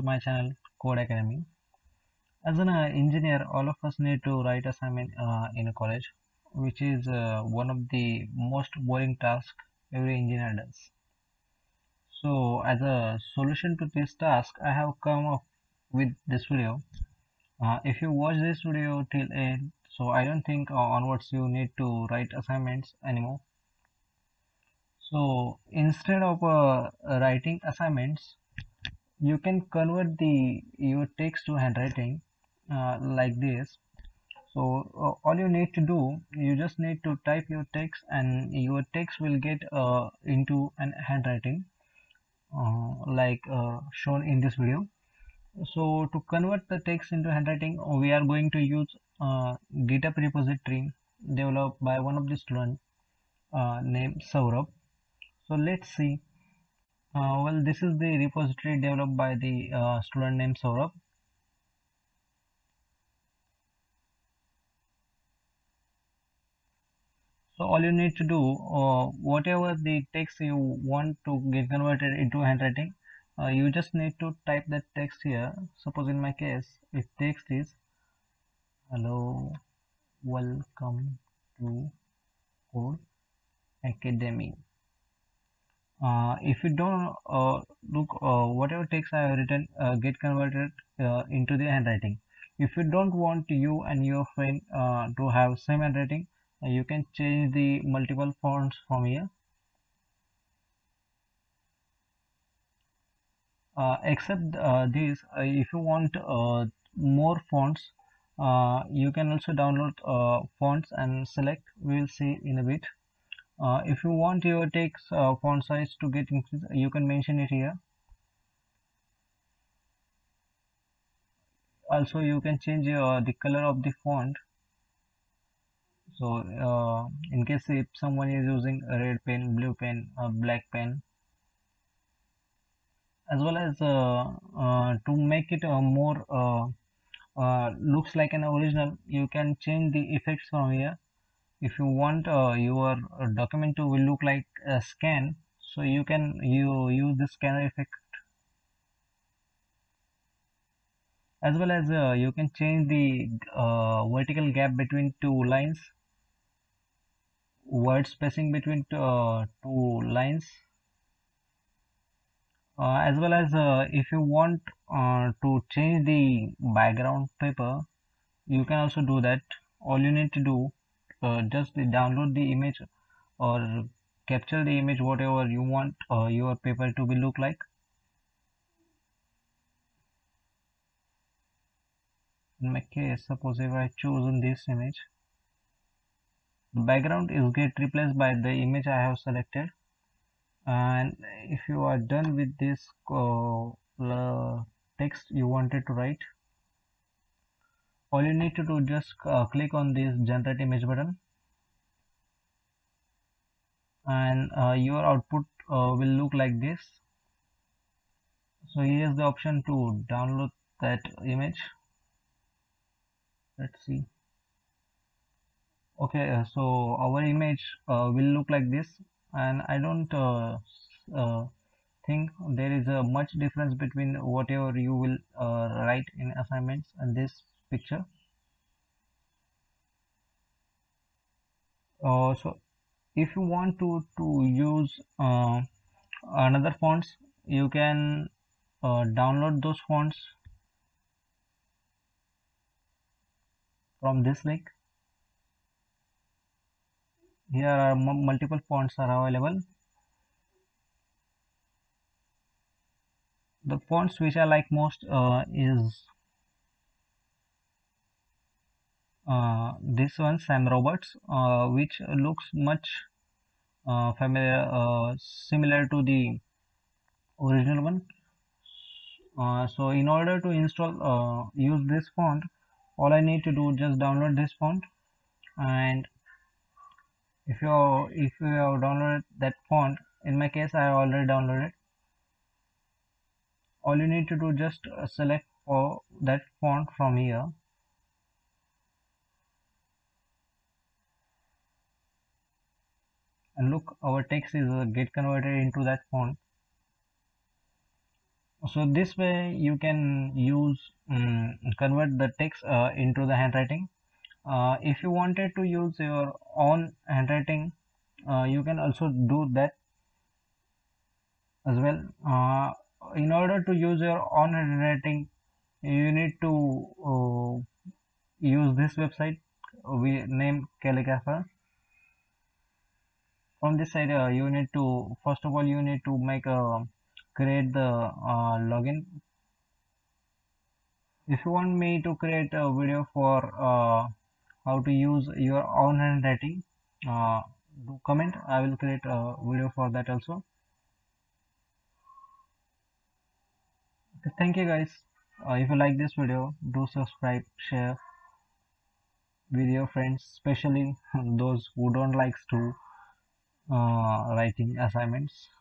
to my channel Code Academy. As an engineer, all of us need to write assignment in college, which is one of the most boring tasks every engineer does. So as a solution to this task, I have come up with this video. If you watch this video till end, so I don't think onwards you need to write assignments anymore. So instead of writing assignments, you can convert your text to handwriting like this. So all you need to do, you just need to type your text and your text will get into an handwriting like shown in this video. So to convert the text into handwriting, we are going to use GitHub repository developed by one of the students named Saurabh. So let's see. Well, this is the repository developed by the student named Saurabh. So all you need to do, whatever the text you want to get converted into handwriting, you just need to type that text here. Suppose in my case, if text is "Hello, welcome to Code Academy." If you don't look, whatever text I have written get converted into the handwriting. If you don't want you and your friend to have same handwriting, you can change the multiple fonts from here. Except this, if you want more fonts, you can also download fonts and select. We will see in a bit. If you want your text font size to get increased, you can mention it here. Also, you can change the color of the font. So, in case if someone is using a red pen, blue pen, or black pen, as well as to make it more looks like an original, you can change the effects from here. If you want your document to will look like a scan, so you can use the scanner effect. As well as you can change the vertical gap between two lines, word spacing between two lines. As well as if you want to change the background paper, you can also do that. All you need to do, just download the image or capture the image, whatever you want your paper to be look like. In my case, suppose if I chosen this image, the background is get replaced by the image I have selected. And if you are done with this text you wanted to write, all you need to do, just click on this generate image button, and your output will look like this. So here is the option to download that image. Let's see. Okay, so our image will look like this, and I don't think there is a much difference between whatever you will write in assignments and this picture. So if you want to use another fonts, you can download those fonts from this link. Here are multiple fonts are available. The fonts which I like most is this one, Sam Roberts, which looks much familiar, similar to the original one. So in order to install use this font, all I need to do, just download this font, and if you have downloaded that font, in my case I already downloaded. All you need to do, just select for that font from here. And look, our text is get converted into that font. So this way you can use convert the text into the handwriting. If you wanted to use your own handwriting, you can also do that as well. In order to use your own handwriting, you need to use this website we named Calligrapher. From this side, you need to, first of all, you need to make a create the login. If you want me to create a video for how to use your own handwriting, do comment. I will create a video for that also. Okay, thank you guys. If you like this video, do subscribe, share with your friends, especially those who don't like to writing assignments.